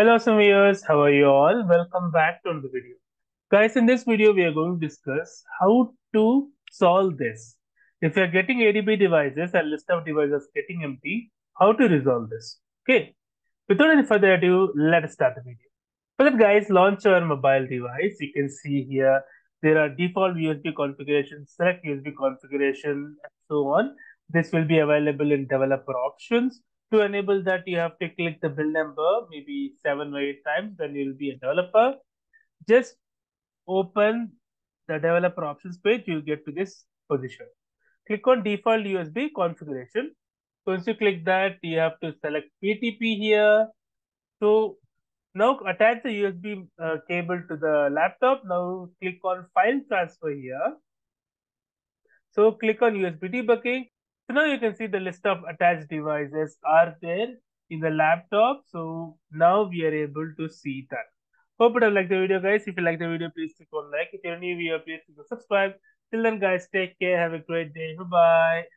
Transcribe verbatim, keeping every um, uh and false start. Hello some viewers, how are you all? Welcome back to another video. Guys, in this video we are going to discuss how to solve this. If you are getting A D B devices and list of devices getting empty, how to resolve this. Okay, without any further ado, let us start the video. For that guys, launch your mobile device. You can see here there are default U S B configurations, select U S B configuration and so on. This will be available in developer options. To enable that, you have to click the build number, maybe seven or eight times, then you'll be a developer. Just open the developer options page, you'll get to this position. Click on default U S B configuration. Once you click that, you have to select P T P here. So now attach the U S B uh, cable to the laptop. Now click on file transfer here. So click on U S B debugging. So now you can see the list of attached devices are there in the laptop. So now we are able to see that. Hope you have liked the video guys. If you like the video, please click on like. If you're new here, please click on subscribe. Till then guys, take care. Have a great day. Bye-bye.